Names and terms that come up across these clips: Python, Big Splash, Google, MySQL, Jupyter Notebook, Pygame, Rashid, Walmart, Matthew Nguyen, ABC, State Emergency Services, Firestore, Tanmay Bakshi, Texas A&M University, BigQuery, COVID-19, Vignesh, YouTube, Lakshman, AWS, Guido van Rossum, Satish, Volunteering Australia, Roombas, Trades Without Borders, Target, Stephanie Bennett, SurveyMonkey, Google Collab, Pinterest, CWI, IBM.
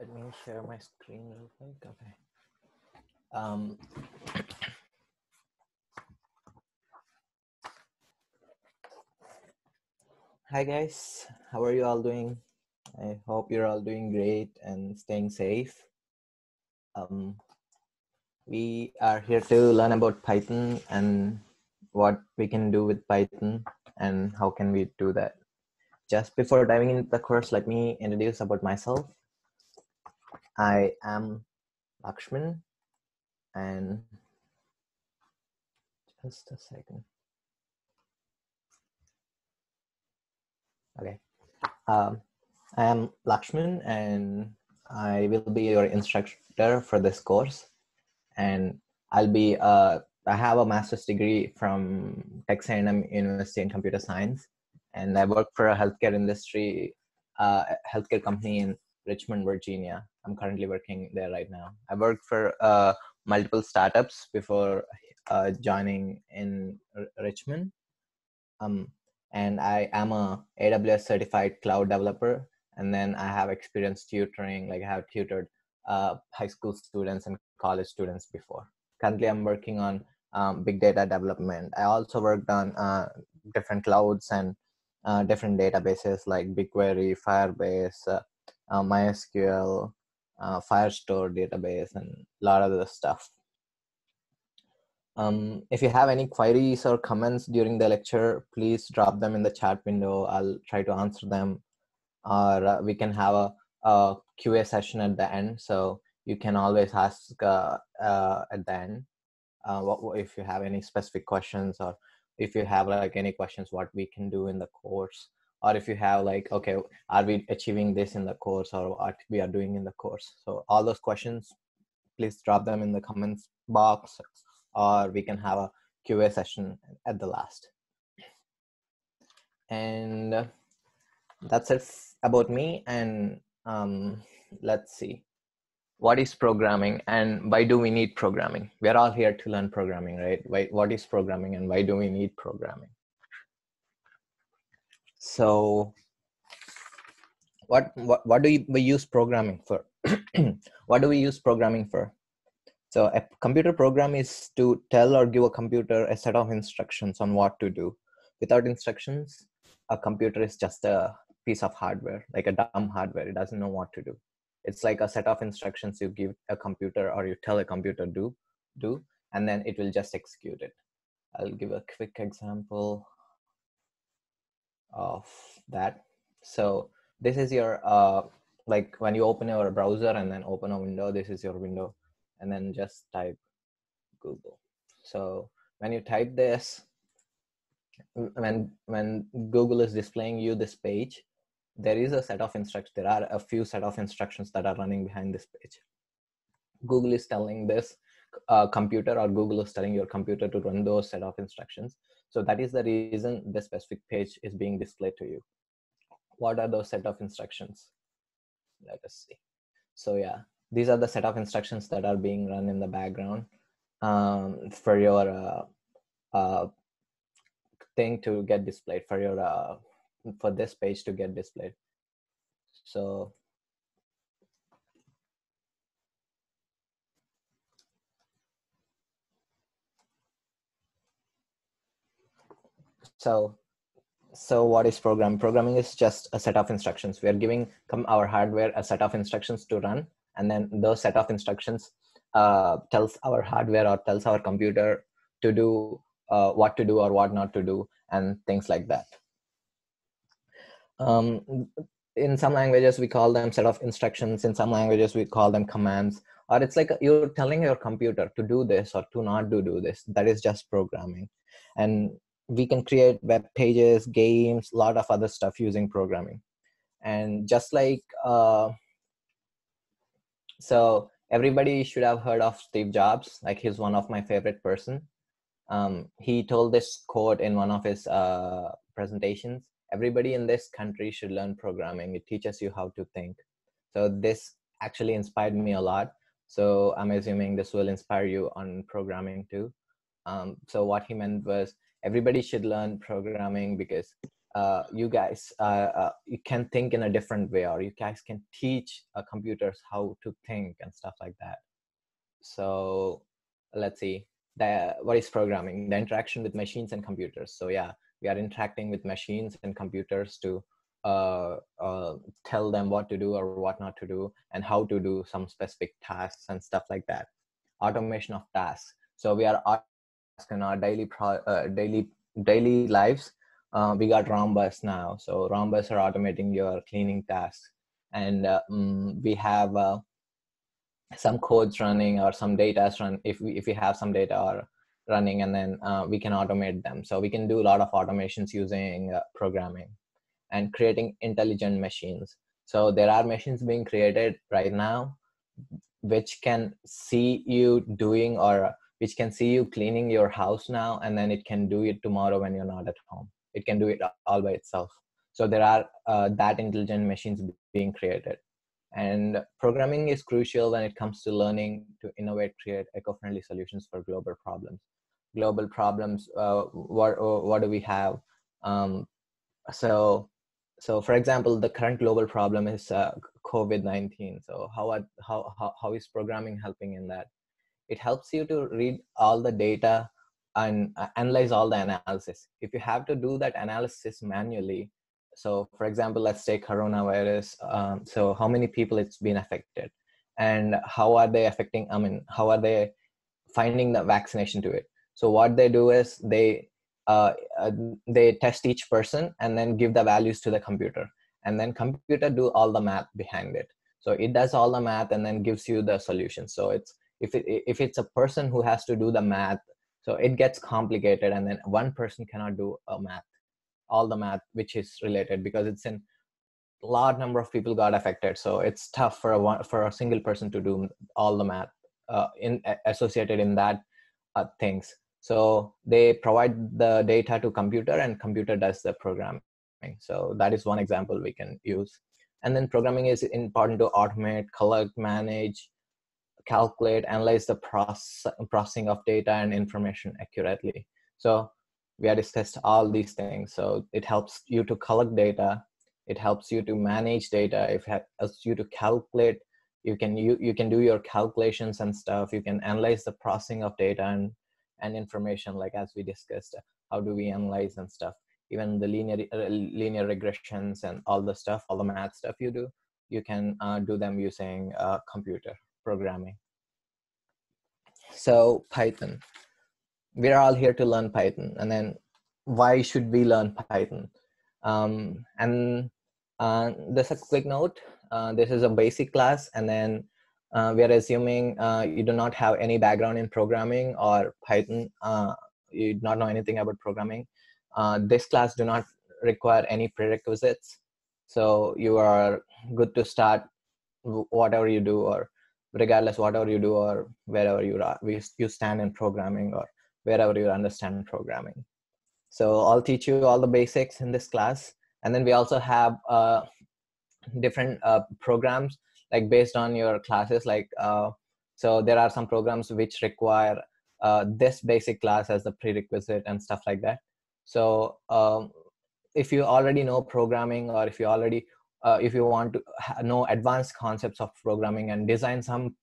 Let me share my screen real quick. Okay. Hi guys, how are you all doing? I hope you're all doing great and staying safe. We are here to learn about Python and what we can do with Python and how can we do that. Just before diving into the course, let me introduce about myself. I am Lakshman, and just a second. Okay, I am Lakshman, and I will be your instructor for this course. And I have a master's degree from Texas A&M University in Computer Science, and I work for a healthcare industry, healthcare company in Richmond, Virginia. I'm currently working there right now. I worked for multiple startups before joining in Richmond. And I am a AWS certified cloud developer. And then I have experience tutoring, like I have tutored high school students and college students before. Currently, I'm working on big data development. I also worked on different clouds and different databases like BigQuery, Firebase, MySQL, Firestore database, and a lot of other stuff. If you have any queries or comments during the lecture, please drop them in the chat window. I'll try to answer them, or we can have a QA session at the end. So you can always ask at the end if you have any specific questions, or if you have like any questions what we can do in the course, or if you have like, okay, are we achieving this in the course, or what we are doing in the course. So all those questions, please drop them in the comments box, or we can have a QA session at the last. And that's it about me. And let's see, what is programming and why do we need programming? We are all here to learn programming, right? What is programming and why do we need programming? So what do we use programming for? What do we use programming for? So a computer program is to tell or give a computer a set of instructions on what to do. Without instructions, a computer is just a piece of hardware, like a dumb hardware. It doesn't know what to do. It's like a set of instructions you give a computer, or you tell a computer do, and then it will just execute it. I'll give a quick example of that. So this is your, like when you open your browser and then open a window, this is your window. And then just type Google. So when you type this, when Google is displaying you this page, there is a set of instructions. There are a few set of instructions that are running behind this page. Google is telling this computer, or Google is telling your computer to run those set of instructions. So that is the reason this specific page is being displayed to you. What are those set of instructions? Let us see. So yeah. These are the set of instructions that are being run in the background for your thing to get displayed, for your for this page to get displayed. So what is programming? Programming is just a set of instructions. We are giving our hardware a set of instructions to run. And then those set of instructions tells our hardware, or tells our computer to do what to do or what not to do, and things like that. In some languages, we call them set of instructions. In some languages, we call them commands. Or it's like you're telling your computer to do this or to not do this. That is just programming. And we can create web pages, games, a lot of other stuff using programming. And just like... So everybody should have heard of Steve Jobs. Like, he's one of my favorite person. He told this quote in one of his presentations. Everybody in this country should learn programming. It teaches you how to think. So this actually inspired me a lot. So I'm assuming this will inspire you on programming too. So what he meant was, everybody should learn programming, because you guys you can think in a different way, or you guys can teach computers how to think and stuff like that. So let's see, what is programming? The interaction with machines and computers. So yeah, we are interacting with machines and computers to tell them what to do or what not to do, and how to do some specific tasks and stuff like that. Automation of tasks. So we are in our daily lives. We got Roombas now. So Roombas are automating your cleaning tasks, and we have some codes running, or some data run. If we have some data or running, and then we can automate them. So we can do a lot of automations using programming. And creating intelligent machines. So there are machines being created right now, which can see you doing, or which can see you cleaning your house now, and then it can do it tomorrow when you're not at home. It can do it all by itself. So there are that intelligent machines being created. And programming is crucial when it comes to learning to innovate, create eco-friendly solutions for global problems. Global problems, what do we have? So for example, the current global problem is COVID-19. So how is programming helping in that? It helps you to read all the data and analyze all the analysis. If you have to do that analysis manually, so for example, let's take coronavirus. So how many people it's been affected, and how are they affecting, I mean, how are they finding the vaccination to it? So what they do is they test each person and then give the values to the computer, and then computer do all the math behind it. So it does all the math and then gives you the solution. So it's, if it's a person who has to do the math, so it gets complicated, and then one person cannot do a math, all the math which is related, because it's in large number of people got affected. So it's tough for a single person to do all the math associated in that things. So they provide the data to computer, and computer does the programming. So that is one example we can use. And then programming is important to automate, collect, manage, calculate, analyze the processing of data and information accurately. So we have discussed all these things. So it helps you to collect data. It helps you to manage data. It helps you to calculate. You can do your calculations and stuff. You can analyze the processing of data and information, like as we discussed, how do we analyze and stuff, even the linear regressions and all the stuff, all the math stuff you do, you can do them using computer programming. So Python, we're all here to learn Python. And then why should we learn Python? There's a quick note, this is a basic class, and then we are assuming you do not have any background in programming or Python. You do not know anything about programming. This class do not require any prerequisites. So you are good to start whatever you do, or regardless whatever you do, or wherever you stand in programming, or wherever you understand programming. So I'll teach you all the basics in this class. And then we also have different programs, like based on your classes, like so there are some programs which require this basic class as the prerequisite and stuff like that. So if you already know programming, or if you already if you want to know advanced concepts of programming and design some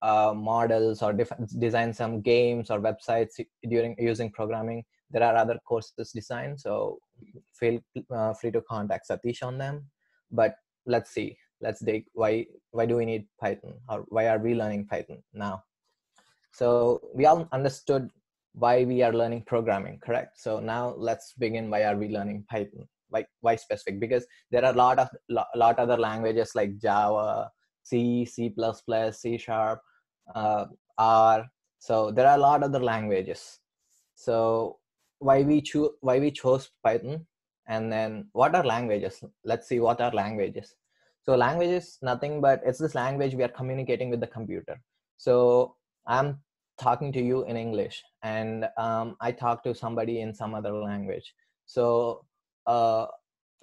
models, or design some games or websites using programming, there are other courses designed. So feel free to contact Satish on them. But let's see, let's dig why do we need Python, or why are we learning Python now? So we all understood why we are learning programming, correct? So now let's begin, why are we learning Python? Like, why specific? Because there are a lot other languages like Java, C, C++, C#, R. So there are a lot other languages. So why we chose Python? And then what are languages? Let's see what are languages. So language is nothing but it's this language we are communicating with the computer. So I'm talking to you in English, and I talk to somebody in some other language. So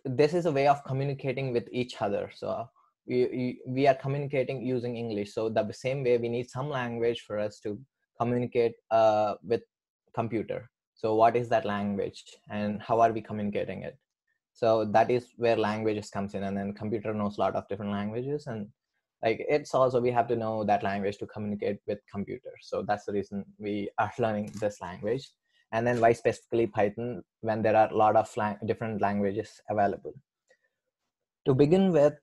this is a way of communicating with each other. So we are communicating using English. So the same way we need some language for us to communicate computer. So what is that language and how are we communicating it? So that is where languages comes in, and then computer knows a lot of different languages, and like it's also, we have to know that language to communicate with computers. So that's the reason we are learning this language. And then why specifically Python, when there are a lot of different languages available. To begin with,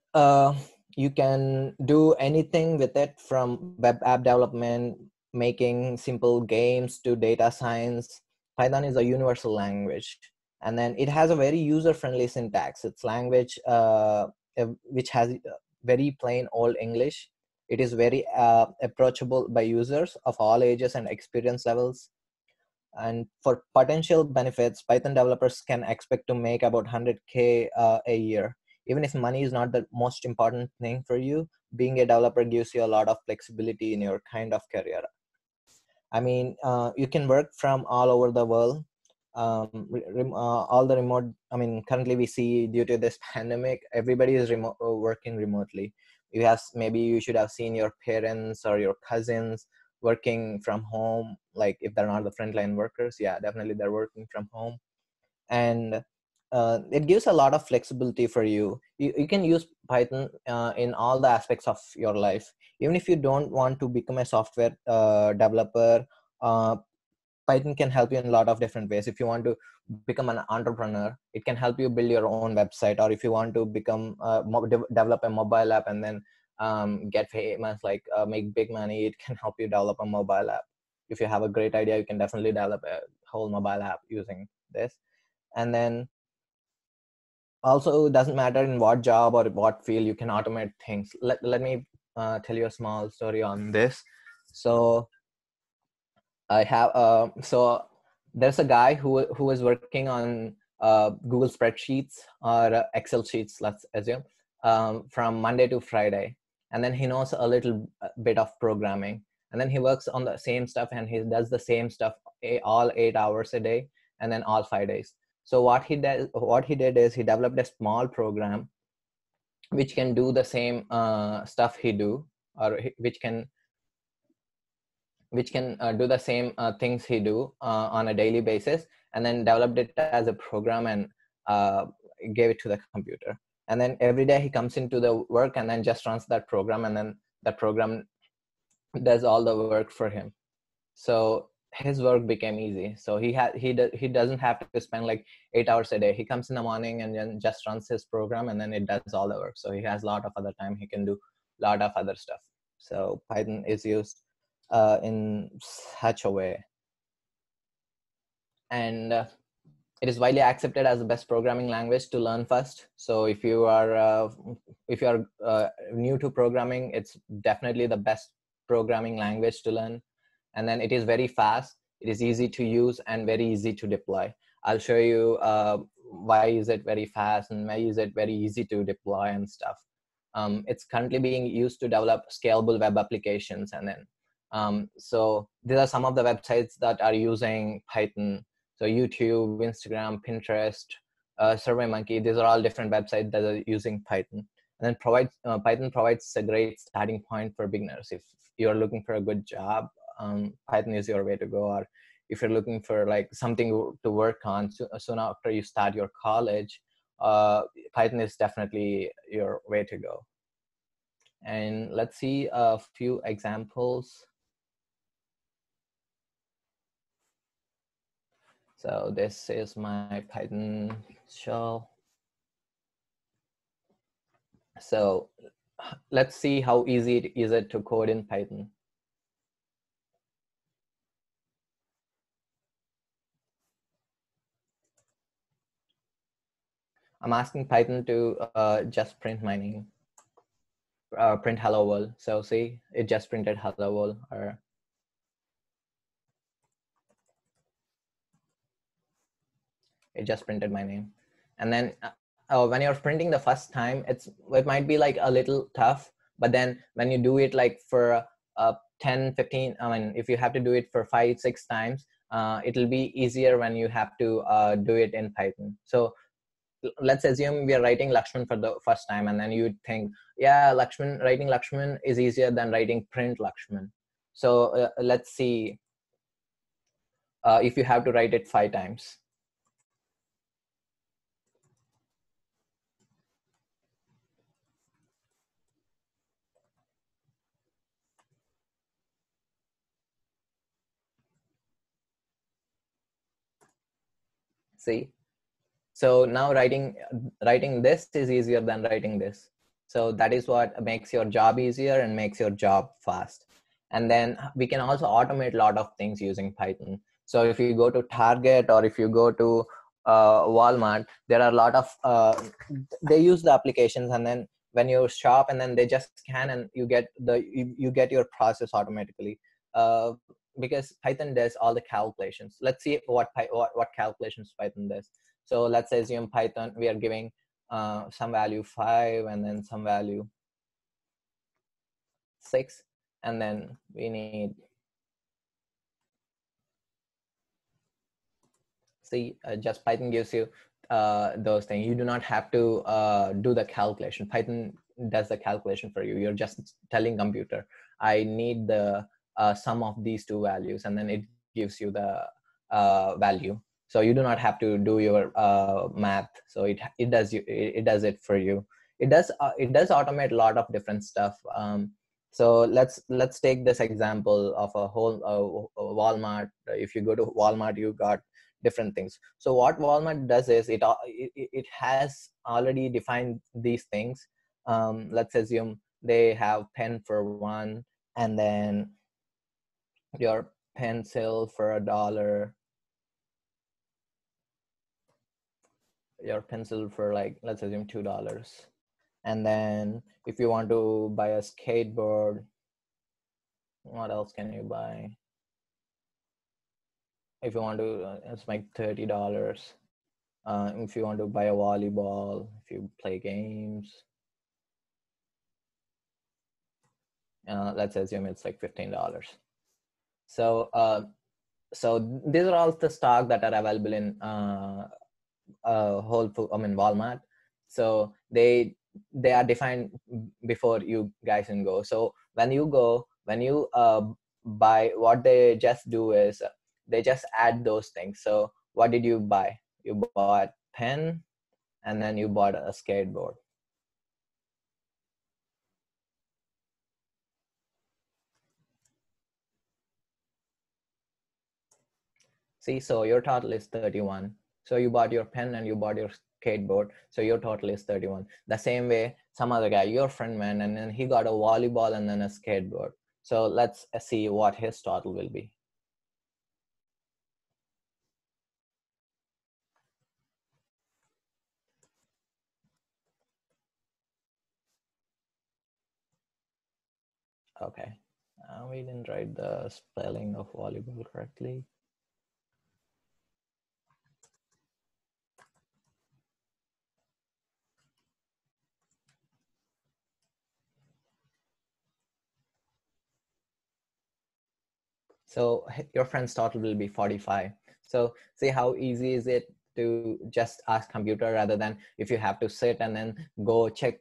you can do anything with it, from web app development, making simple games, to data science. Python is a universal language. And then it has a very user-friendly syntax. It's language which has very plain Old English. It is very approachable by users of all ages and experience levels. And for potential benefits, Python developers can expect to make about 100K a year. Even if money is not the most important thing for you, being a developer gives you a lot of flexibility in your kind of career. I mean, you can work from all over the world. All the remote, I mean, currently we see due to this pandemic, everybody is working remotely. You have, maybe you should have seen your parents or your cousins working from home. Like if they're not the frontline workers, yeah, definitely they're working from home. And it gives a lot of flexibility for you. You can use Python in all the aspects of your life. Even if you don't want to become a software developer, Python can help you in a lot of different ways. If you want to become an entrepreneur, it can help you build your own website. Or if you want to become develop a mobile app and then get famous, like make big money, it can help you develop a mobile app. If you have a great idea, you can definitely develop a whole mobile app using this. And then also, it doesn't matter in what job or what field, you can automate things. Let me tell you a small story on this. So I have so there's a guy who is working on Google spreadsheets or Excel sheets, let's assume, from Monday to Friday, and then he knows a little bit of programming, and then he works on the same stuff, and he does the same stuff all 8 hours a day, and then all 5 days. So what he did is he developed a small program which can do the same stuff he do, or which can do the same things he do on a daily basis, and then developed it as a program and gave it to the computer. And then every day he comes into the work and then just runs that program, and then that program does all the work for him. So his work became easy. So he doesn't have to spend like 8 hours a day. He comes in the morning and then just runs his program, and then it does all the work. So he has a lot of other time. He can do a lot of other stuff. So Python is used in such a way, and it is widely accepted as the best programming language to learn first. So if you are new to programming, it's definitely the best programming language to learn. And then it is very fast, it is easy to use, and very easy to deploy. I'll show you why is it very fast and why is it very easy to deploy and stuff. It's currently being used to develop scalable web applications, and then so these are some of the websites that are using Python. So YouTube, Instagram, Pinterest, SurveyMonkey, these are all different websites that are using Python. And then Python provides a great starting point for beginners. If you're looking for a good job, Python is your way to go. Or if you're looking for like something to work on soon after you start your college, Python is definitely your way to go. And let's see a few examples. So this is my Python shell. So let's see how easy it is to code in Python. I'm asking Python to just print my name, print hello world. So see, it just printed hello world. Or it just printed my name. And then when you're printing the first time, it might be like a little tough, but then when you do it like for 10, 15, I mean, if you have to do it for 5, 6 times, it'll be easier when you have to do it in Python. So let's assume we are writing Lakshman for the first time, and then you think, yeah, Lakshman, writing Lakshman is easier than writing print Lakshman. So let's see. if you have to write it 5 times. See, so now writing this is easier than writing this. So that is what makes your job easier and makes your job fast. And then we can also automate a lot of things using Python. So if you go to Target or if you go to Walmart, there are a lot of, they use the applications, and then when you shop and then they just scan and you get the, you get your process automatically. Because Python does all the calculations. Let's see what calculations Python does. So let's assume Python, we are giving some value 5 and then some value 6. And then we need, see, just Python gives you those things. You do not have to do the calculation. Python does the calculation for you. You're just telling computer, I need the sum of these 2 values, and then it gives you the value. So you do not have to do your math. So it does it for you. It does automate a lot of different stuff. So let's take this example of a whole Walmart. If you go to Walmart, you got different things. So what Walmart does is it has already defined these things. Let's assume they have pen for $1, and then your pencil for $1, your pencil for, like, let's assume $2. And then if you want to buy a skateboard, what else can you buy? If you want to, it's like $30. If you want to buy a volleyball, if you play games, let's assume it's like $15. So, so these are all the stock that are available in Walmart. So they are defined before you guys can go. So when you buy, what they just do is they just add those things. So what did you buy? You bought pen, and then you bought a skateboard. See, so your total is 31. So you bought your pen and you bought your skateboard. So your total is 31. The same way, some other guy, your friend, man, and then he got a volleyball and then a skateboard. So let's see what his total will be. Okay, we didn't write the spelling of volleyball correctly. So your friend's total will be 45. So see how easy is it to just ask computer, rather than if you have to sit and then go check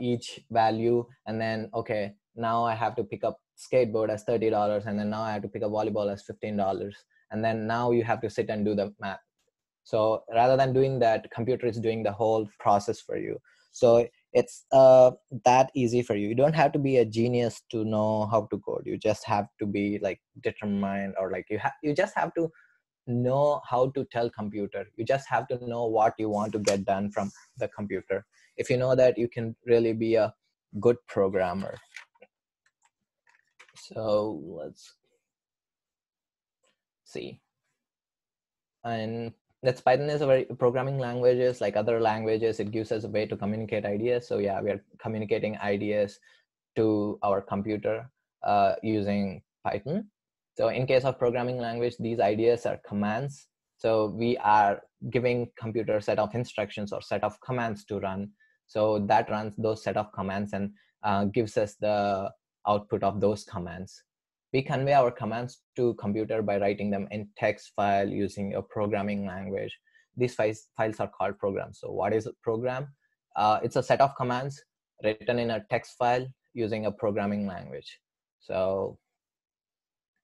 each value and then, okay, now I have to pick up skateboard as $30, and then now I have to pick up volleyball as $15, and then now you have to sit and do the math. So rather than doing that, computer is doing the whole process for you. So it's that easy for you. You don't have to be a genius to know how to code. You just have to be like determined, or like you just have to know how to tell computer. You just have to know what you want to get done from the computer. If you know that, you can really be a good programmer. So let's see. And that's Python is a very programming languages, like other languages, it gives us a way to communicate ideas. So yeah, we are communicating ideas to our computer using Python. So in case of programming language, these ideas are commands. So we are giving computer a set of instructions or set of commands to run. So that runs those set of commands and gives us the output of those commands. We convey our commands to computer by writing them in text file using a programming language. These files are called programs. So what is a program? It's a set of commands written in a text file using a programming language. So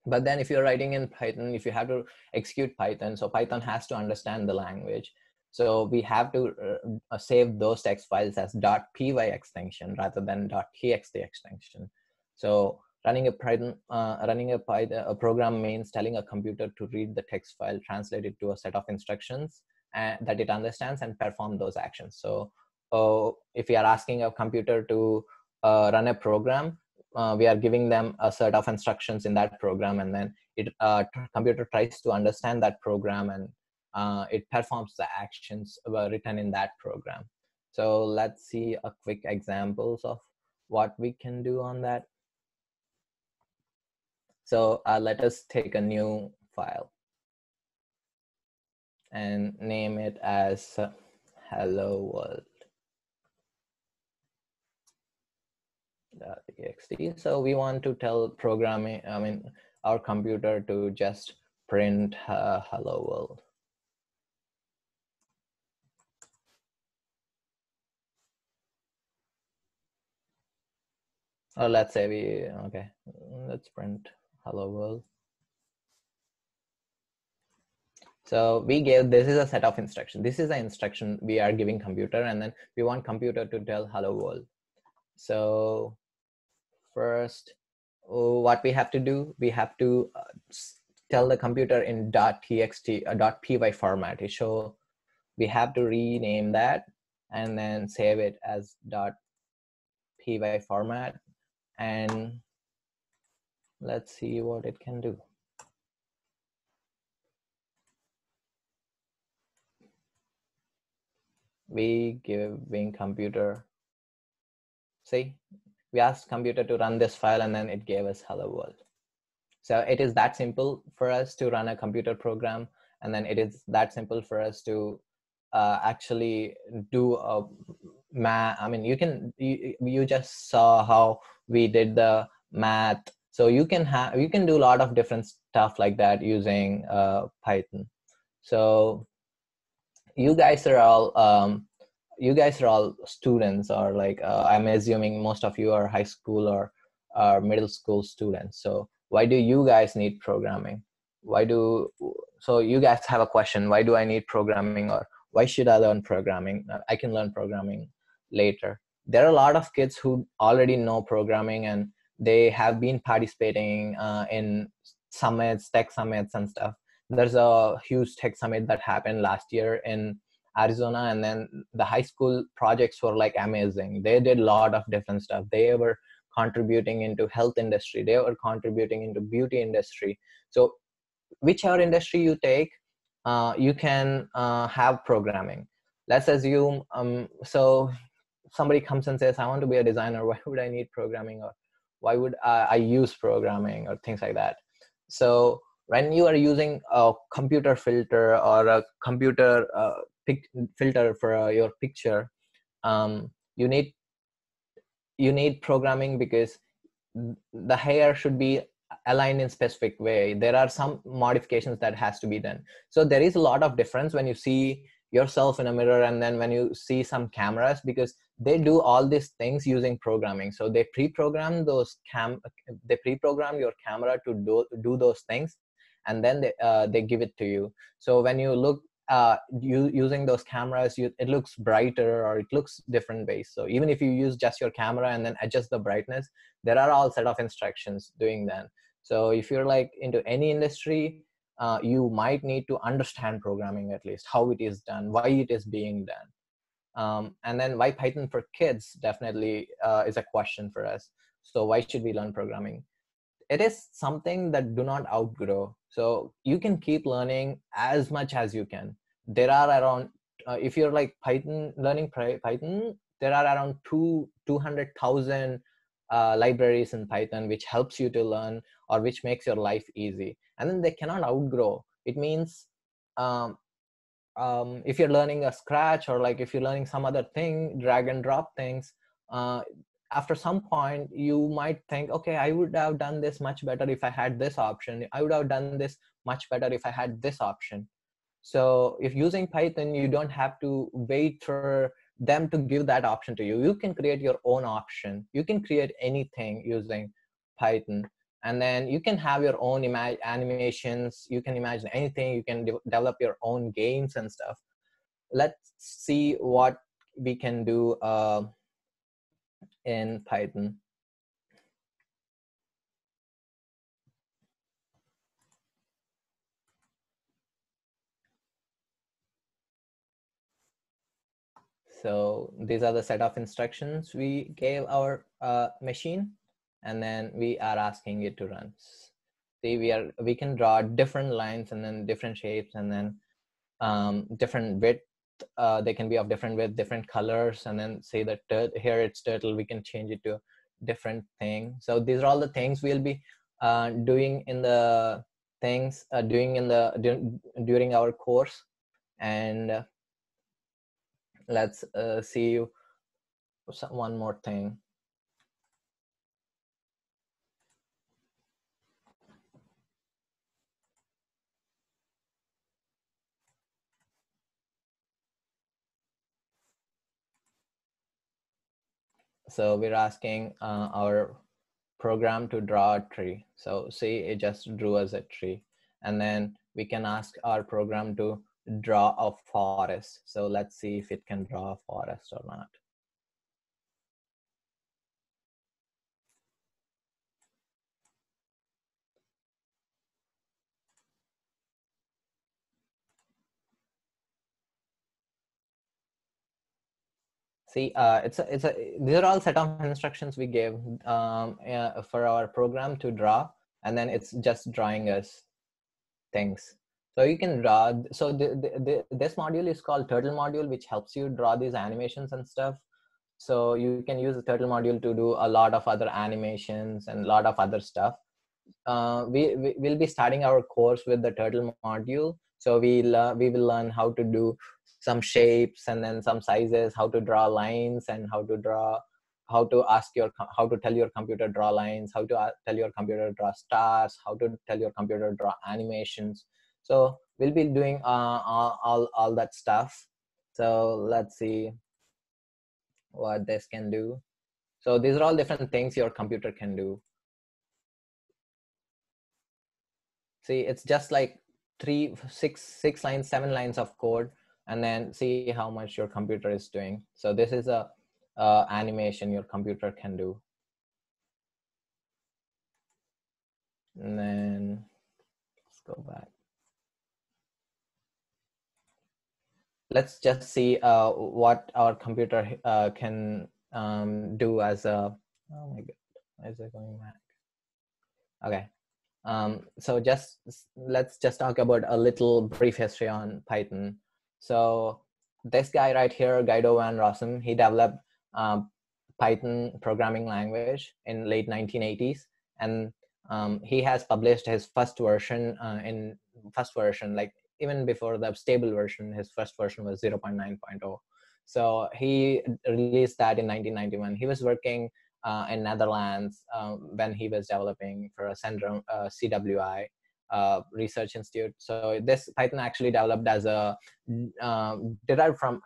But then if you're writing in Python, if you have to execute Python, so Python has to understand the language. So we have to save those text files as .py extension rather than .txt extension. So running a Python, a program means telling a computer to read the text file, translate it to a set of instructions that it understands, and perform those actions. So if we are asking a computer to run a program, we are giving them a set of instructions in that program, and then it computer tries to understand that program, and it performs the actions written in that program. So let's see a quick examples of what we can do on that. So let us take a new file and name it as hello world. .txt. So we want to tell programming, our computer to just print hello world. Or let's say we, okay, let's print hello world. So we gave, this is a set of instructions. This is the instruction we are giving computer, and then we want computer to tell hello world. So first, what we have to do, we have to tell the computer in .txt or .py format. So we have to rename that and then save it as .py format, and let's see what it can do. We giving computer, see, we asked computer to run this file, and then it gave us hello world. So it is that simple for us to run a computer program, and then it is that simple for us to actually do a math. I mean, you just saw how we did the math. So you can do a lot of different stuff like that using Python. So you guys are all. You guys are all students, or like I'm assuming most of you are high school or middle school students. So why do you guys need programming? So you guys have a question, why do I need programming, or why should I learn programming? I can learn programming later. There are a lot of kids who already know programming, and they have been participating in summits, tech summits and stuff. There's a huge tech summit that happened last year in Arizona, and then the high school projects were like amazing. They did a lot of different stuff. They were contributing into health industry. They were contributing into beauty industry. So whichever industry you take, you can have programming. Let's assume, so somebody comes and says, I want to be a designer. Why would I need programming? Or why would I use programming, or things like that? So when you are using a computer filter or a computer filter for your picture, you need programming, because the hair should be aligned in specific way. There are some modifications that has to be done. So there is a lot of difference when you see yourself in a mirror and then when you see some cameras, because they do all these things using programming. So they pre-program your camera to do those things, and then they give it to you. So when you look using those cameras, it looks brighter or it looks different ways. So even if you use just your camera and then adjust the brightness, there are all set of instructions doing that. So if you're like into any industry, you might need to understand programming, at least how it is done, why it is being done, and then why Python for kids definitely is a question for us. So why should we learn programming? It is something that do not outgrow. So you can keep learning as much as you can. There are around, if you're like learning Python, there are around 200,000 libraries in Python, which helps you to learn or which makes your life easy. And then they cannot outgrow. It means if you're learning a Scratch, or like if you're learning some other thing, drag and drop things, after some point, you might think, okay, I would have done this much better if I had this option. I would have done this much better if I had this option. So if using Python, you don't have to wait for them to give that option to you. You can create your own option. You can create anything using Python. And then you can have your own animations. You can imagine anything. You can develop your own games and stuff. Let's see what we can do in Python. So these are the set of instructions we gave our machine, and then we are asking it to run. See, we can draw different lines and then different shapes and then different width. They can be of different width, different colors, and then say that here it's turtle. We can change it to a different thing. So these are all the things we'll be doing in the things during our course. And let's see one more thing. So we're asking our program to draw a tree. So see, it just drew us a tree. And then we can ask our program to draw a forest. So let's see if it can draw a forest or not. See, these are all set of instructions we gave for our program to draw, and then it's just drawing us things. So you can draw. So this module is called Turtle module, which helps you draw these animations and stuff. So you can use the Turtle module to do a lot of other animations and a lot of other stuff. We'll be starting our course with the Turtle module. So we will learn how to do some shapes and then some sizes, how to draw lines, and how to tell your computer draw lines, how to tell your computer draw stars, how to tell your computer draw animations. So we'll be doing all that stuff. So let's see what this can do. So these are all different things your computer can do. See, it's just like seven lines of code, and then see how much your computer is doing. So this is a animation your computer can do. And then let's go back. Let's just see what our computer can do as a, oh my God, why is it going back? Okay. So let's just talk about a little brief history on Python. So this guy right here, Guido van Rossum, he developed Python programming language in late 1980s, and he has published his first version like even before the stable version. His first version was 0.9.0. So he released that in 1991. He was working in Netherlands when he was developing for a syndrome, CWI research institute. So this Python actually developed as a derived from,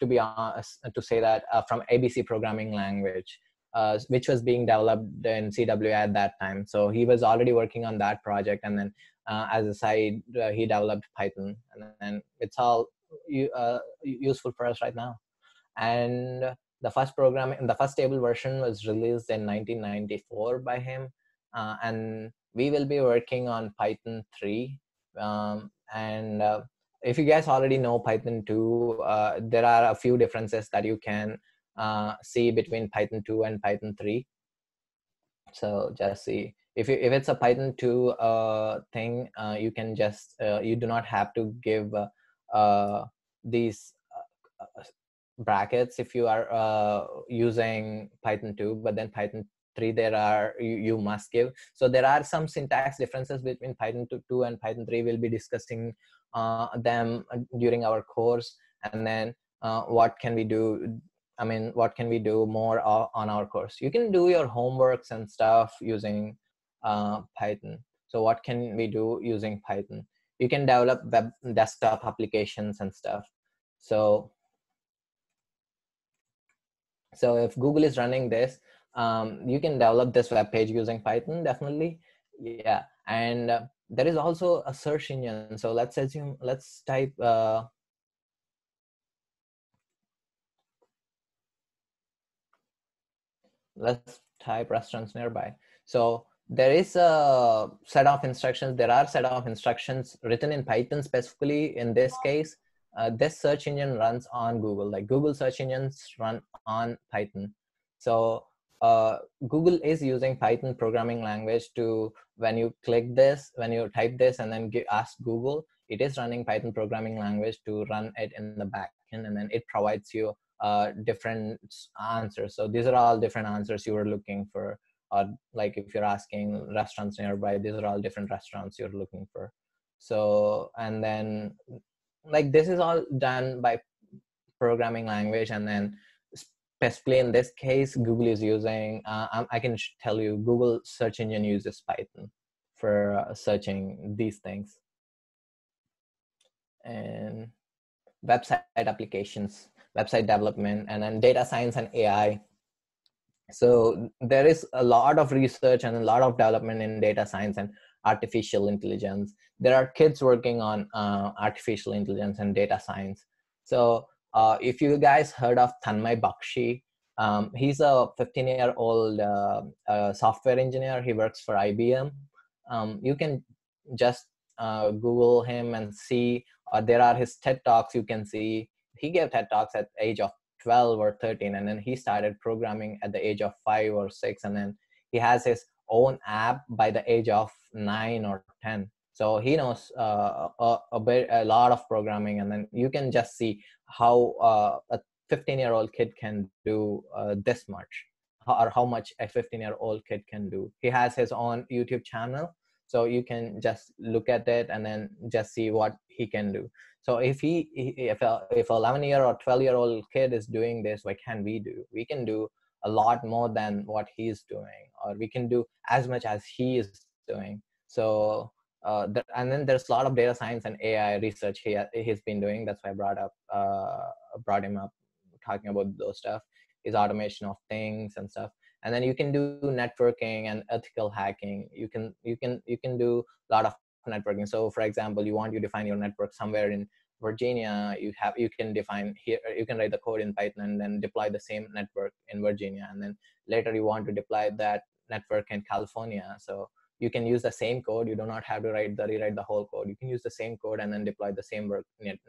to be honest, to say that from ABC programming language, which was being developed in CWI at that time. So he was already working on that project, and then as a side, he developed Python, and then it's all useful for us right now. And the first program, the first stable version, was released in 1994 by him, and we will be working on Python 3. And if you guys already know Python 2, there are a few differences that you can see between Python 2 and Python 3. So just see if it's a Python 2 thing, you can just you do not have to give these brackets if you are using Python 2, but then Python 3 you must give. So there are some syntax differences between Python 2 and Python 3. We'll be discussing them during our course, and then what can we do more on our course. You can do your homeworks and stuff using Python. So what can we do using Python? You can develop web desktop applications and stuff. So if Google is running this, You can develop this web page using Python, definitely. Yeah, and there is also a search engine. So let's assume, let's type restaurants nearby. So there is a set of instructions. There are set of instructions written in Python specifically in this case. This search engine runs on Google, like Google search engines run on Python. So Google is using Python programming language to, when you click this, when you type this and then ask Google, it is running Python programming language to run it in the backend, and then it provides you different answers. So these are all different answers you were looking for, or like if you're asking restaurants nearby, these are all different restaurants you're looking for. So, and then like this is all done by programming language, and then specifically in this case, Google is using, I can tell you, Google search engine uses Python for searching these things. And website applications, website development, and then data science and AI. So there is a lot of research and a lot of development in data science and artificial intelligence. There are kids working on artificial intelligence and data science. So if you guys heard of Tanmay Bakshi, he's a 15-year-old software engineer. He works for IBM. You can just Google him and see, or there are his TED Talks you can see. He gave TED Talks at the age of 12 or 13, and then he started programming at the age of 5 or 6, and then he has his own app by the age of 9 or 10. So he knows a lot of programming, and then you can just see how a 15-year-old kid can do this much, or how much a 15-year-old kid can do. He has his own YouTube channel, so you can just look at it and then just see what he can do. So if a 11-year or 12-year-old kid is doing this, what can we do? We can do a lot more than what he's doing, or we can do as much as he is doing. So, and then there's a lot of data science and AI research he's been doing. That's why I brought him up, talking about those stuff, is automation of things and stuff. And then you can do networking and ethical hacking. You can do a lot of networking. So for example, you define your network somewhere in Virginia, you can define here, you can write the code in Python and then deploy the same network in Virginia, and then later you want to deploy that network in California. So you can use the same code. You do not have to rewrite the whole code. You can use the same code and then deploy the same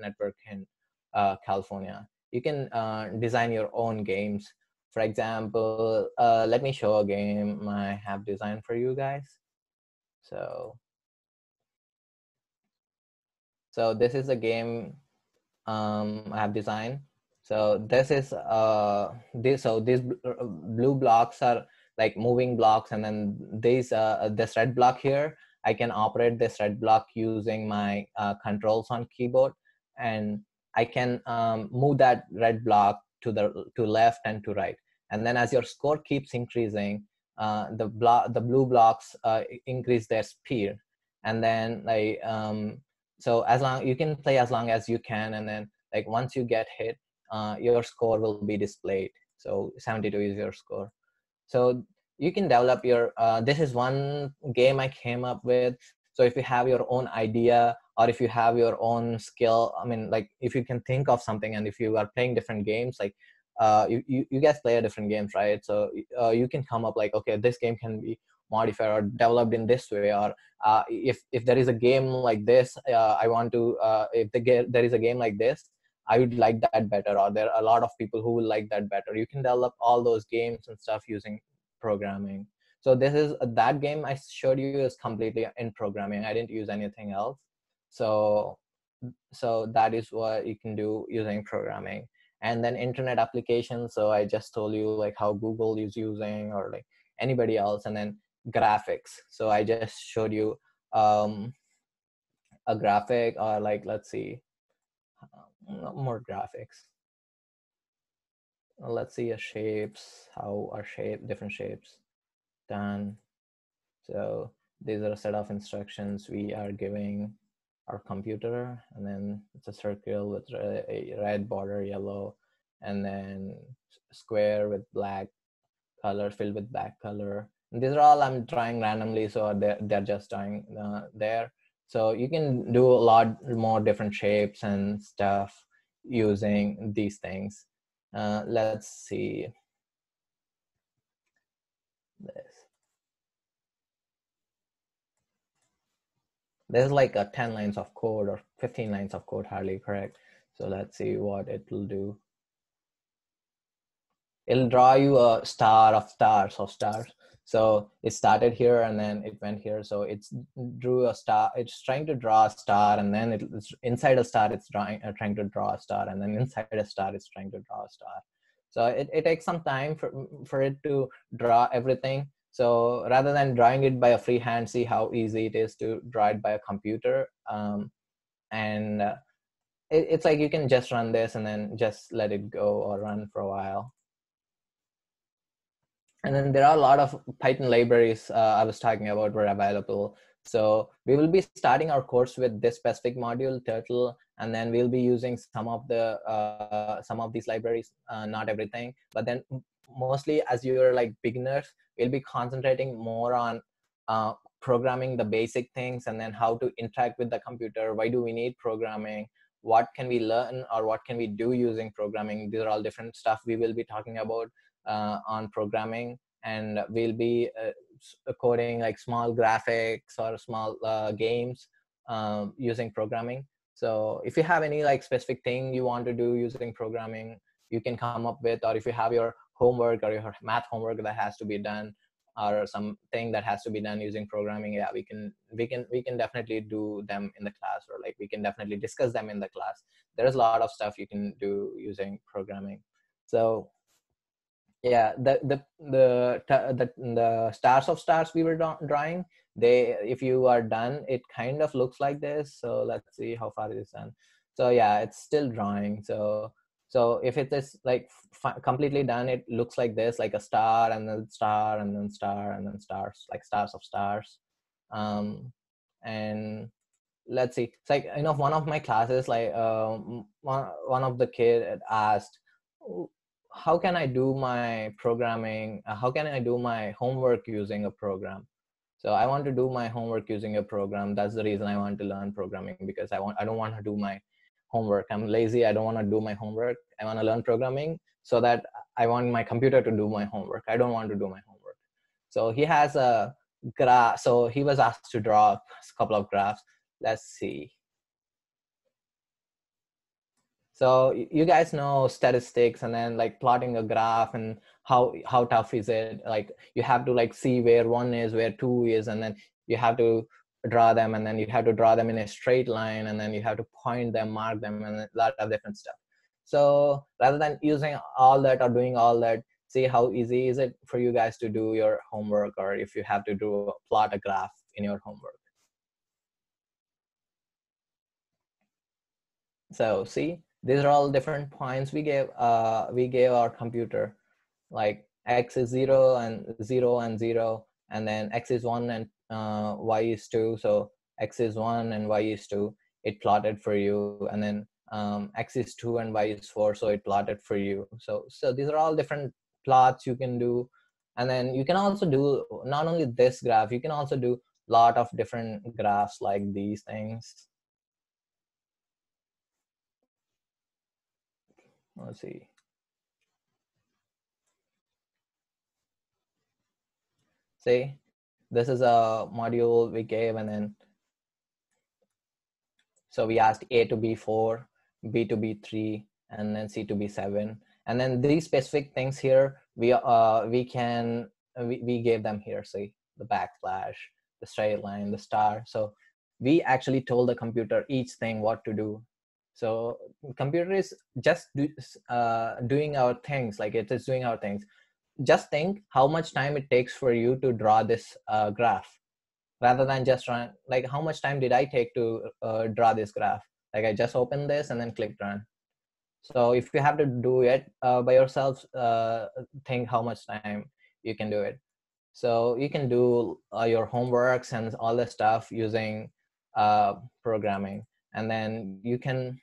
network in California. You can design your own games. For example, let me show a game I have designed for you guys. So this is a game I have designed. So this is so these blue blocks are like moving blocks, and then these this red block here, I can operate this red block using my controls on keyboard, and I can move that red block to left and to right. And then as your score keeps increasing, the blue blocks increase their speed, and then like. So you can play as long as you can, and then like once you get hit, your score will be displayed. So 72 is your score. So you can develop your, this is one game I came up with. So if you have your own idea, or if you have your own skill, I mean, like if you can think of something, and if you are playing different games, like you guys play different games, right? So you can come up like, okay, this game can be modified or developed in this way, or if there is a game like this, I want to there is a game like this, I would like that better, or there are a lot of people who will like that better. You can develop all those games and stuff using programming. So this is that game I showed you is completely in programming. I didn't use anything else. So that is what you can do using programming. And then internet applications. So I just told you like how Google is using, or like anybody else. And then graphics. So I just showed you a graphic, or like, let's see, more graphics. Let's see a shapes, how are different shapes done. So these are a set of instructions we are giving our computer, and then it's a circle with a red border, yellow, and then square with black, color, filled with black color. And these are all I'm trying randomly, so they're just trying there. So you can do a lot more different shapes and stuff using these things. Let's see this. There's like a 10 lines of code or 15 lines of code, hardly, correct? So let's see what it will do. It'll draw you a star of stars of stars. So it started here and then it went here. So it's drew a star. It's trying to draw a star, and then it's inside a star. It's trying to draw a star, and then inside a star, it's trying to draw a star. So it takes some time for it to draw everything. So rather than drawing it by a free hand, see how easy it is to draw it by a computer. And it's like you can just run this and then just let it go or run for a while. And then there are a lot of Python libraries I was talking about were available. So we will be starting our course with this specific module, Turtle, and then we'll be using some of these libraries, not everything, but then mostly as you're like beginners, we'll be concentrating more on programming the basic things and then how to interact with the computer. Why do we need programming? What can we learn or what can we do using programming? These are all different stuff we will be talking about on programming, and we'll be coding like small graphics or small games using programming. So if you have any like specific thing you want to do using programming, you can come up with, or if you have your homework or your math homework that has to be done or something that has to be done using programming, yeah, we can definitely do them in the class, or like we can definitely discuss them in the class. There's a lot of stuff you can do using programming. So yeah, the stars of stars we were drawing, if you are done, it kind of looks like this. So let's see how far it is done. So yeah, it's still drawing. So if it is like completely done, it looks like this, like a star and then star and then star and then stars, like stars of stars. And let's see, it's like, you know, one of my classes, like one of the kids asked, how can I do my programming? How can I do my homework using a program? So I want to do my homework using a program. That's the reason I want to learn programming, because I don't want to do my homework. I'm lazy. I don't want to do my homework. I want to learn programming so that I want my computer to do my homework. I don't want to do my homework. So he has a graph. So he was asked to draw a couple of graphs. Let's see. So you guys know statistics and then like plotting a graph and how tough is it? Like you have to like see where one is, where two is, and then you have to draw them, and then you have to draw them in a straight line, and then you have to point them, mark them, and a lot of different stuff. So rather than using all that or doing all that, see how easy is it for you guys to do your homework, or if you have to plot a graph in your homework. So see, these are all different points we gave our computer, like X is 0 and 0 and 0, and then X is 1 and Y is 2. So X is 1 and Y is 2, it plotted for you, and then X is 2 and Y is 4, so it plotted for you. So these are all different plots you can do, and then you can also do not only this graph, you can also do a lot of different graphs like these things. Let's see. See, this is a module we gave, and then so we asked A to be 4, B to be 3, and then C to be 7, and then these specific things here we gave them here. See, the backslash, the straight line, the star. So we actually told the computer each thing what to do. So computer is just doing our things, like it is doing our things. Just think how much time it takes for you to draw this graph, rather than just run, like how much time did I take to draw this graph? Like I just opened this and then clicked run. So if you have to do it by yourself, think how much time you can do it. So you can do your homeworks and all this stuff using programming, and then you can.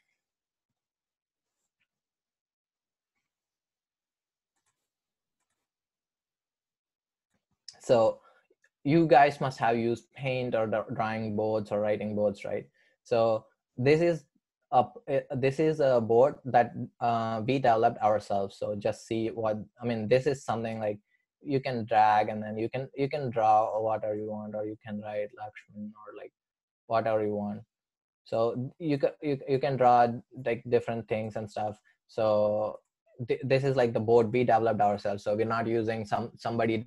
So you guys must have used paint or drawing boards or writing boards, right? So this is a board that we developed ourselves. So just see what, I mean, this is something like you can drag and then you can draw whatever you want, or you can write Lakshman or like whatever you want. So you can draw like different things and stuff. So this is like the board we developed ourselves. So we're not using something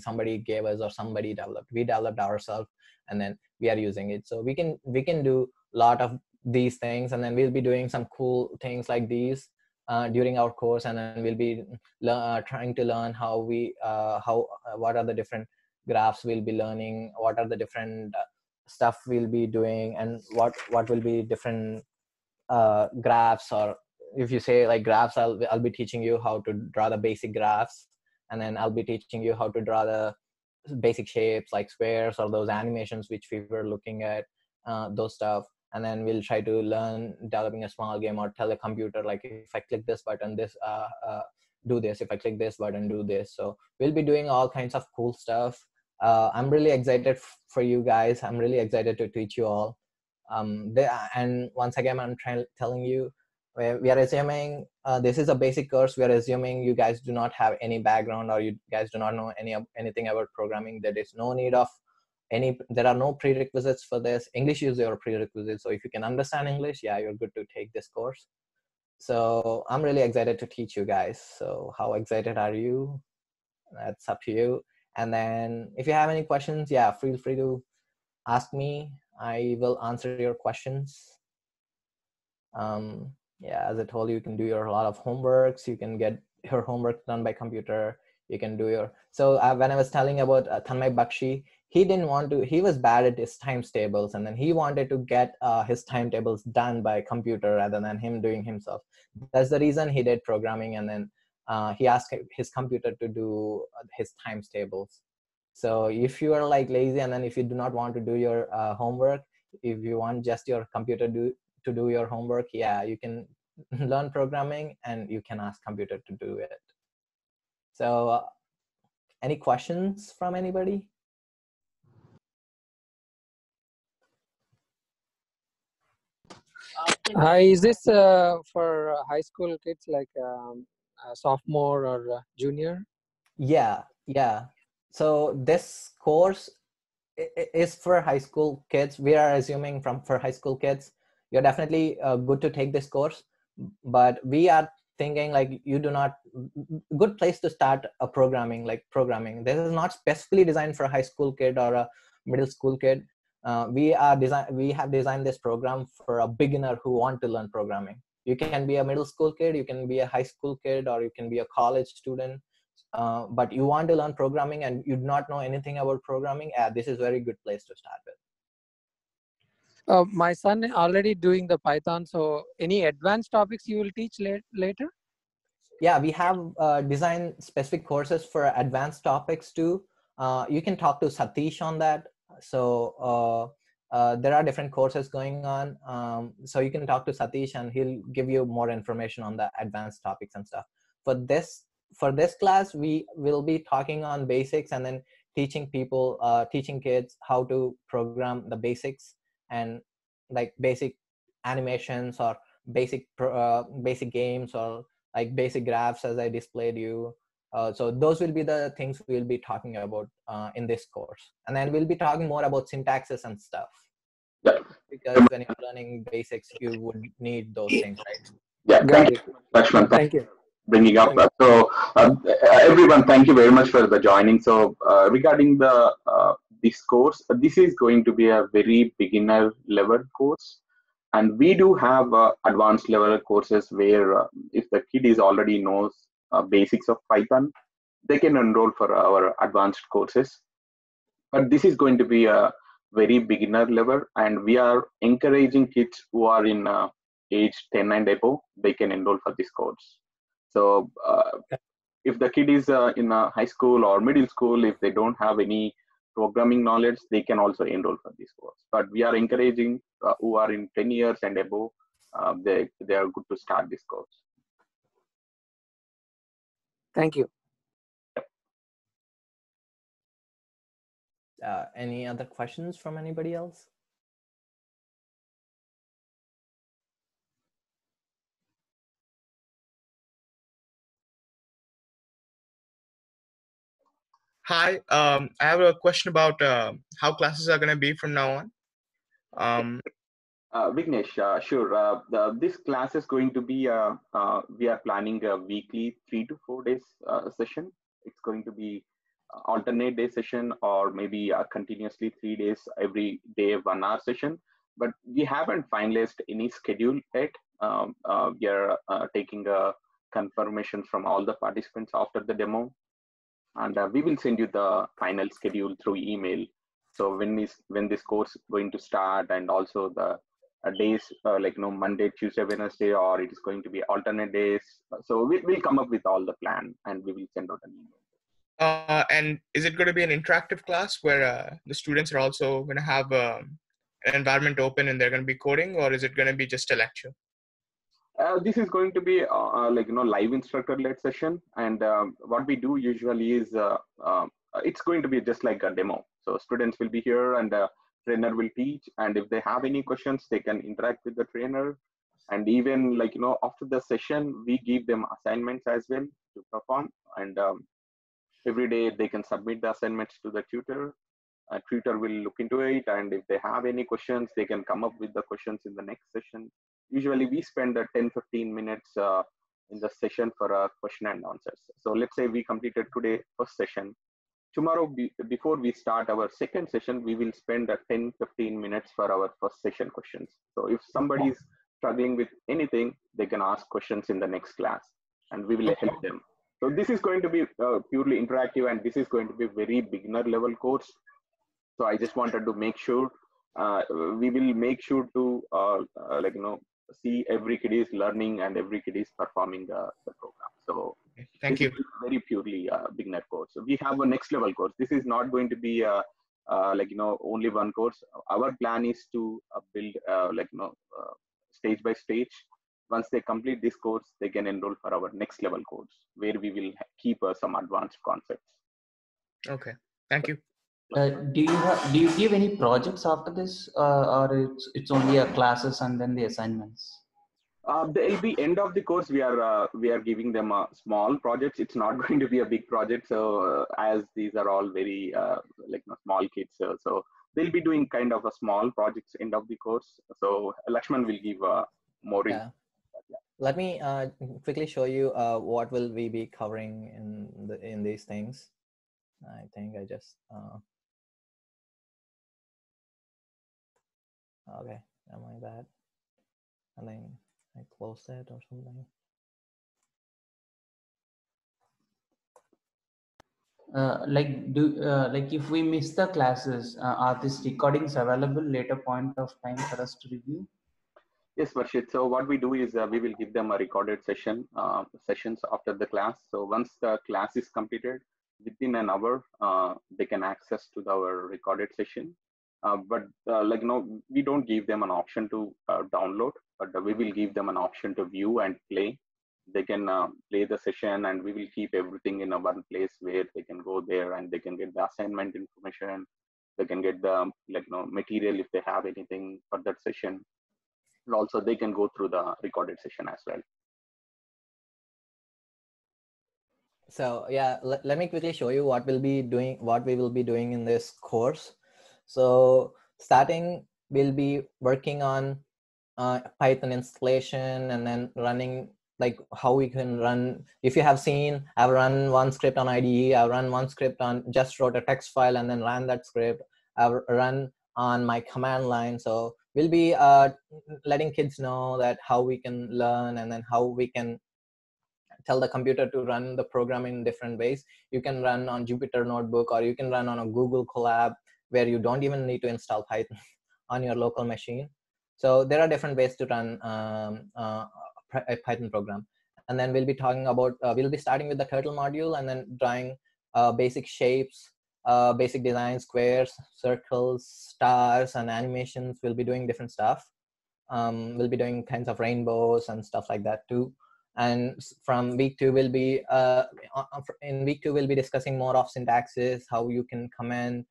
somebody gave us or somebody developed. We developed ourselves and then we are using it. So we can do a lot of these things, and then we'll be doing some cool things like these during our course, and then we'll be trying to learn how we what are the different graphs we'll be learning, what are the different stuff we'll be doing, and what will be different graphs, or if you say like graphs, I'll be teaching you how to draw the basic graphs, and then I'll be teaching you how to draw the basic shapes like squares or those animations which we were looking at, those stuff. And then we'll try to learn developing a small game, or tell the computer like, if I click this button, this do this, if I click this button, do this. So we'll be doing all kinds of cool stuff. I'm really excited for you guys. I'm really excited to teach you all. And once again, I'm telling you, we are assuming this is a basic course. We are assuming you guys do not have any background, or you guys do not know anything about programming. There is no need of any, there are no prerequisites for this. English is your prerequisite. So if you can understand English, yeah, you're good to take this course. So I'm really excited to teach you guys. So how excited are you? That's up to you. And then if you have any questions, yeah, feel free to ask me. I will answer your questions. Yeah, as I told you, you can do your lot of homeworks. You can get your homework done by computer. You can do your, so when I was telling about Tanmay Bakshi, he didn't want to, he was bad at his times tables, and then he wanted to get his timetables done by computer rather than him doing himself. That's the reason he did programming, and then he asked his computer to do his times tables. So if you are like lazy, and then if you do not want to do your homework, if you want just your computer to do your homework, yeah, you can learn programming and you can ask computer to do it. So any questions from anybody? Is this for high school kids, like sophomore or junior? Yeah. So this course is for high school kids. We are assuming for high school kids. You're definitely good to take this course, but we are thinking like you do not, good place to start a programming, like programming. This is not specifically designed for a high school kid or a middle school kid. We have designed this program for a beginner who want to learn programming. You can be a middle school kid, you can be a high school kid, or you can be a college student, but you want to learn programming and you do not know anything about programming. This is a very good place to start with. My son already doing the Python. So any advanced topics you will teach later? Yeah, we have designed specific courses for advanced topics too. You can talk to Satish on that. So there are different courses going on. So you can talk to Satish and he'll give you more information on the advanced topics and stuff. For this class, we will be talking on basics and then teaching kids how to program the basics, and like basic animations or basic games or like basic graphs, as I displayed you. So those will be the things we'll be talking about in this course. And then we'll be talking more about syntaxes and stuff, because when you're learning basics, you would need those things, right? Yeah, thank you, Lakshman, bringing up that. So everyone, thank you very much for the joining. So regarding the this course, this is going to be a very beginner level course. And we do have advanced level courses where if the kid is already knows basics of Python, they can enroll for our advanced courses. But this is going to be a very beginner level, and we are encouraging kids who are in age 10 and above, they can enroll for this course. So if the kid is in a high school or middle school, if they don't have any programming knowledge, they can also enroll for this course. But we are encouraging who are in 10 years and above, they are good to start this course. Thank you. Any other questions from anybody else? Hi, I have a question about how classes are going to be from now on. Vignesh, sure. This class is going to be, we are planning a weekly 3 to 4 days session. It's going to be alternate day session or maybe continuously 3 days, every day 1 hour session. But we haven't finalized any schedule yet. We are taking confirmation from all the participants after the demo. And we will send you the final schedule through email. So when this course is going to start, and also the days like Monday, Tuesday, Wednesday, or it is going to be alternate days. So we'll come up with all the plan and we will send out an email. And is it going to be an interactive class where the students are also going to have an environment open and they're going to be coding, or is it going to be just a lecture? This is going to be live instructor-led session, and what we do usually is it's going to be just like a demo. So students will be here, and the trainer will teach. And if they have any questions, they can interact with the trainer. And even after the session, we give them assignments as well to perform. And every day they can submit the assignments to the tutor. Tutor will look into it, and if they have any questions, they can come up with the questions in the next session. Usually we spend 10-15 minutes in the session for a question and answers. So let's say we completed today first session. Tomorrow, before we start our second session, we will spend 10-15 minutes for our first session questions. So if somebody is struggling with anything, they can ask questions in the next class and we will help them. So this is going to be purely interactive, and this is going to be very beginner level course. So I just wanted to make sure we will make sure to see every kid is learning and every kid is performing the program. So thank you. Very purely beginner course. So we have a next level course. This is not going to be only one course. Our plan is to build stage by stage. Once they complete this course, they can enroll for our next level course where we will keep some advanced concepts. Okay, thank you. Do you give any projects after this, or it's only classes and then the assignments? They'll be end of the course. We are giving them a small projects. It's not going to be a big project. So as these are all very small kids, so they'll be doing kind of a small projects end of the course. So Lakshman will give more. Yeah. Let me quickly show you what will we be covering in these things. I think I just. Okay, am I bad? And then I closed it or something. If we miss the classes, are these recordings available later point of time for us to review? Yes, Rashid. So what we do is we will give them a recorded session sessions after the class. So once the class is completed, within an hour, they can access to our recorded session. We don't give them an option to download, but we will give them an option to view and play. They can play the session, and we will keep everything in one place where they can go there and they can get the assignment information. They can get the material if they have anything for that session. And also they can go through the recorded session as well. So yeah, let me quickly show you what we will be doing in this course. So starting, we'll be working on Python installation and then running, how we can run. If you have seen, I've run one script on IDE, I've run one script on, just wrote a text file and then ran that script. I've run on my command line. So we'll be letting kids know that how we can learn and then how we can tell the computer to run the program in different ways. You can run on Jupyter Notebook, or you can run on a Google Collab where you don't even need to install Python on your local machine. So there are different ways to run a Python program. And then we'll be talking about, we'll be starting with the turtle module and then drawing basic shapes, basic design, squares, circles, stars, and animations. We'll be doing different stuff. We'll be doing kinds of rainbows and stuff like that too. And from week 2, we'll be in week 2 we'll be discussing more of syntaxes, how you can comment,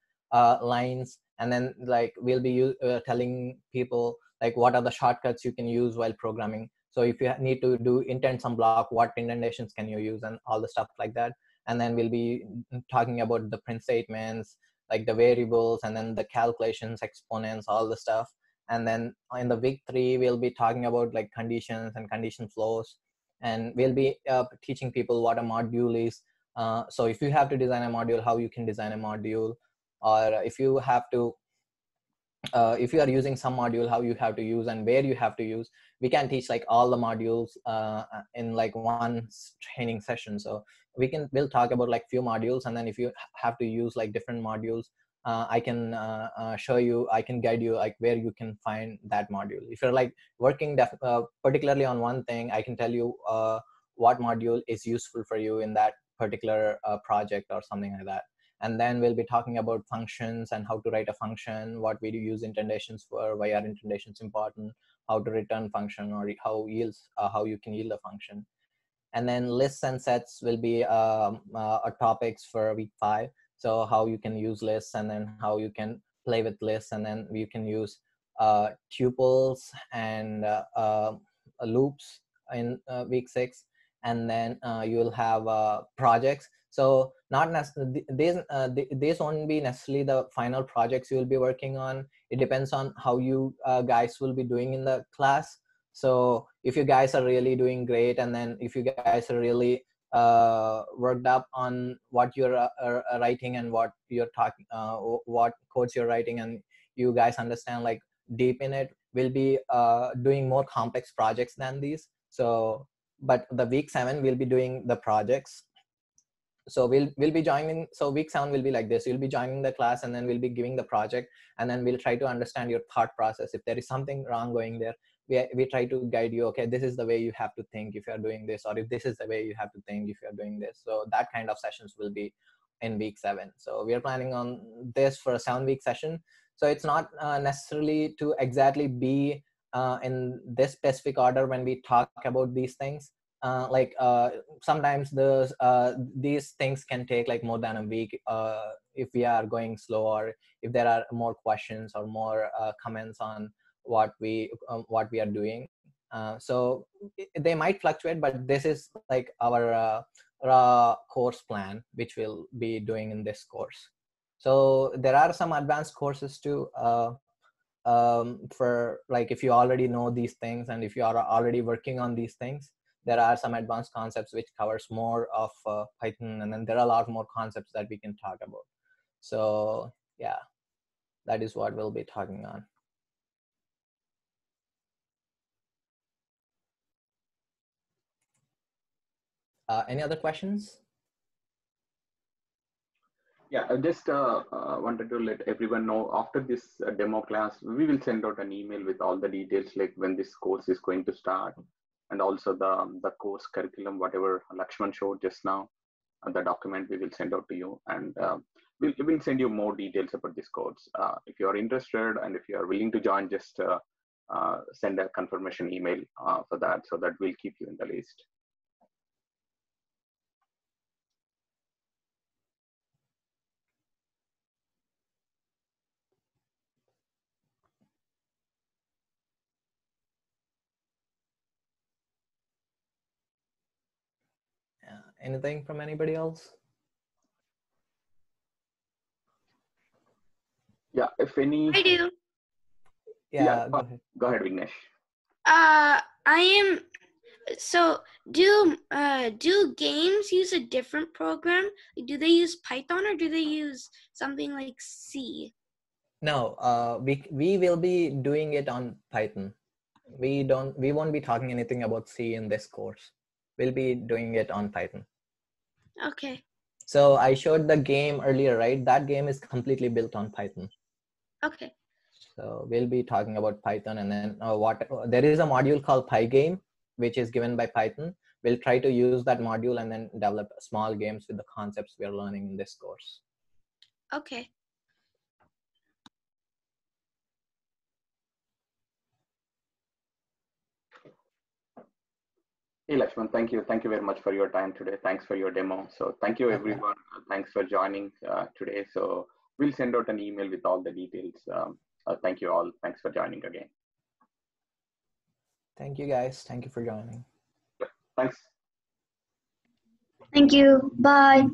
lines, and then like we'll be telling people like what are the shortcuts you can use while programming. So if you need to do indent some block, what indentations can you use and all the stuff like that. And then we'll be talking about the print statements, like the variables, and then the calculations, exponents, all the stuff. And then in the week 3, we'll be talking about like conditions and condition flows. And we'll be teaching people what a module is. So if you have to design a module, how you can design a module, or if you have to, if you are using some module, how you have to use and where you have to use. We can teach like all the modules in like one training session. So we'll talk about like few modules, and then if you have to use like different modules, I can show you, I can guide you like where you can find that module. If you're like working particularly on one thing, I can tell you what module is useful for you in that particular project or something like that. And then we'll be talking about functions and how to write a function, what we do use indentations for, why are indentations important, how to return function, or how you can yield a function. And then lists and sets will be topics for week 5. So how you can use lists, and then how you can play with lists, and then you can use tuples and loops in week 6. And then you will have projects. So not these won't be necessarily the final projects you will be working on. It depends on how you guys will be doing in the class. So if you guys are really doing great, and then if you guys are really worked up on what you're writing and what you're talking, what codes you're writing, and you guys understand like deep in it, we'll be doing more complex projects than these. So, but the week 7 we'll be doing the projects. So we'll be joining. So week 7 will be like this. You'll be joining the class, and then we'll be giving the project, and then we'll try to understand your thought process. If there is something wrong going there, we try to guide you. Okay, this is the way you have to think if you're doing this, or if this is the way you have to think if you're doing this. So that kind of sessions will be in week 7. So we are planning on this for a 7-week session. So it's not necessarily to exactly be in this specific order when we talk about these things. Sometimes these things can take like more than a week if we are going slow, or if there are more questions or more comments on what we are doing. So they might fluctuate, but this is like our raw course plan, which we'll be doing in this course. So there are some advanced courses too for like if you already know these things, and if you are already working on these things. There are some advanced concepts which covers more of Python, and then there are a lot more concepts that we can talk about. So yeah, that is what we'll be talking on. Any other questions? Yeah, I just wanted to let everyone know after this demo class, we will send out an email with all the details, like when this course is going to start. And also the course curriculum, whatever Lakshman showed just now, the document we will send out to you, and we'll send you more details about this course. If you are interested and if you are willing to join, just send a confirmation email for that, so that we'll keep you in the list. Anything from anybody else? Yeah, if any. I do. Yeah, go ahead, Vignesh. Do games use a different program? Do they use Python, or do they use something like C? No, we will be doing it on Python. We won't be talking anything about C in this course. We'll be doing it on Python. Okay. So I showed the game earlier, right? That game is completely built on Python. Okay. So we'll be talking about Python, and then there is a module called Pygame, which is given by Python. We'll try to use that module and then develop small games with the concepts we are learning in this course. Okay. Hey Lakshman, thank you. Thank you very much for your time today. Thanks for your demo. So thank you everyone. Thanks for joining today. So we'll send out an email with all the details. Thank you all. Thanks for joining again. Thank you guys. Thank you for joining. Thanks. Thank you. Bye.